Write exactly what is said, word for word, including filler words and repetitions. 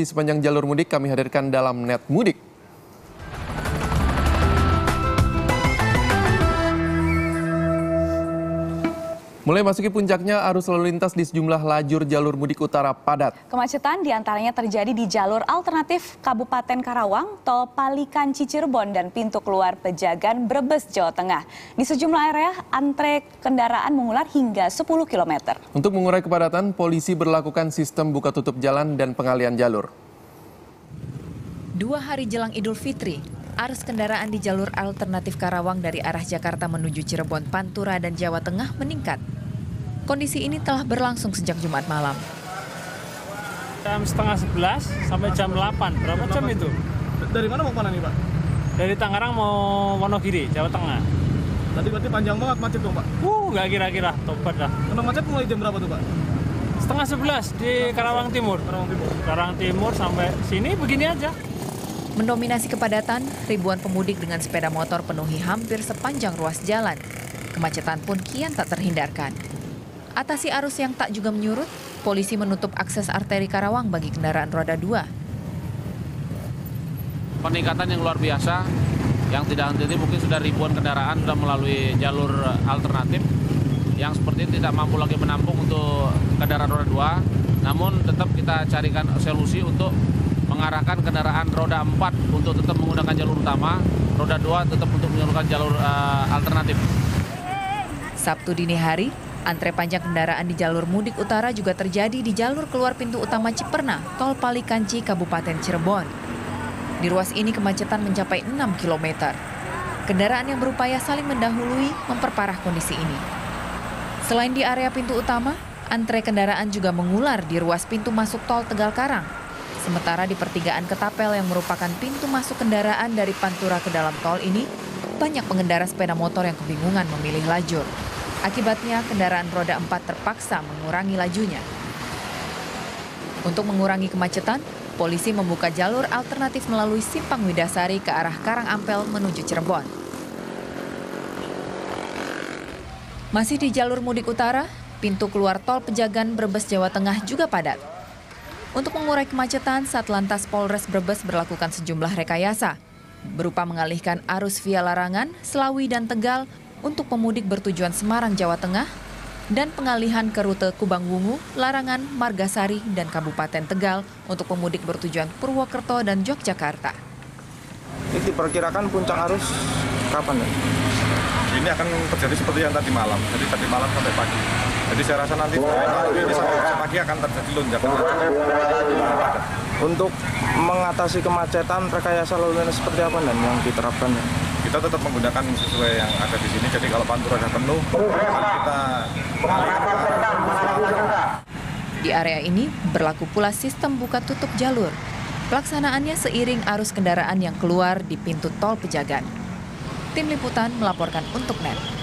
Di sepanjang jalur mudik kami hadirkan dalam Net Mudik. Mulai masuki puncaknya, arus lalu lintas di sejumlah lajur jalur mudik utara padat. Kemacetan diantaranya terjadi di jalur alternatif Kabupaten Karawang, Tol Palikanci Cirebon, dan pintu keluar Pejagan, Brebes, Jawa Tengah. Di sejumlah area, antre kendaraan mengular hingga sepuluh kilometer. Untuk mengurai kepadatan, polisi berlakukan sistem buka tutup jalan dan pengalian jalur. Dua hari jelang Idul Fitri, arus kendaraan di jalur alternatif Karawang dari arah Jakarta menuju Cirebon, Pantura, dan Jawa Tengah meningkat. Kondisi ini telah berlangsung sejak Jumat malam. Jam setengah sebelas sampai jam delapan. Berapa jam itu? Dari mana mau kemana nih, Pak? Dari Tangerang mau Wonogiri, Jawa Tengah. Tadi berarti panjang banget macet dong, Pak? Uh, nggak kira-kira, tobat lah. Karena macet mulai jam berapa tuh, Pak? Setengah sebelas di Karawang Timur. Karawang Timur. Karawang Timur sampai sini begini aja. Mendominasi kepadatan, ribuan pemudik dengan sepeda motor penuhi hampir sepanjang ruas jalan. Kemacetan pun kian tak terhindarkan. Atasi arus yang tak juga menyurut, polisi menutup akses arteri Karawang bagi kendaraan roda dua. Peningkatan yang luar biasa, yang tidak henti-henti mungkin sudah ribuan kendaraan sudah melalui jalur alternatif, yang seperti tidak mampu lagi menampung untuk kendaraan roda dua, namun tetap kita carikan solusi untuk mengarahkan kendaraan roda empat untuk tetap menggunakan jalur utama, roda dua tetap untuk menggunakan jalur uh, alternatif. Sabtu dini hari, antre panjang kendaraan di jalur mudik utara juga terjadi di jalur keluar pintu utama Ciperna, Tol Palikanci, Kabupaten Cirebon. Di ruas ini kemacetan mencapai enam kilometer. Kendaraan yang berupaya saling mendahului memperparah kondisi ini. Selain di area pintu utama, antre kendaraan juga mengular di ruas pintu masuk Tol Tegal Karang. Sementara di pertigaan Ketapel yang merupakan pintu masuk kendaraan dari Pantura ke dalam tol ini, banyak pengendara sepeda motor yang kebingungan memilih lajur. Akibatnya kendaraan roda empat terpaksa mengurangi lajunya. Untuk mengurangi kemacetan, polisi membuka jalur alternatif melalui simpang Widasari ke arah Karang Ampel menuju Cirebon. Masih di jalur mudik utara, pintu keluar tol Pejagan Brebes Jawa Tengah juga padat. Untuk mengurai kemacetan, Satlantas Polres Brebes berlakukan sejumlah rekayasa, berupa mengalihkan arus via Larangan, Selawi, dan Tegal untuk pemudik bertujuan Semarang, Jawa Tengah, dan pengalihan ke rute Kubangwungu, Larangan, Margasari, dan Kabupaten Tegal untuk pemudik bertujuan Purwokerto dan Yogyakarta. Ini diperkirakan puncak arus kapan ya? Ini akan terjadi seperti yang tadi malam, jadi tadi malam sampai pagi. Jadi saya rasa nanti sampai pagi akan terjadi lonjakan. Untuk mengatasi kemacetan, rekayasa lalu lintas seperti apa dan yang diterapkan? Kita tetap menggunakan sesuai yang ada di sini. Jadi kalau Pantura sudah penuh, kita di area ini berlaku pula sistem buka tutup jalur. Pelaksanaannya seiring arus kendaraan yang keluar di pintu tol Pejagan. Tim liputan melaporkan untuk Net.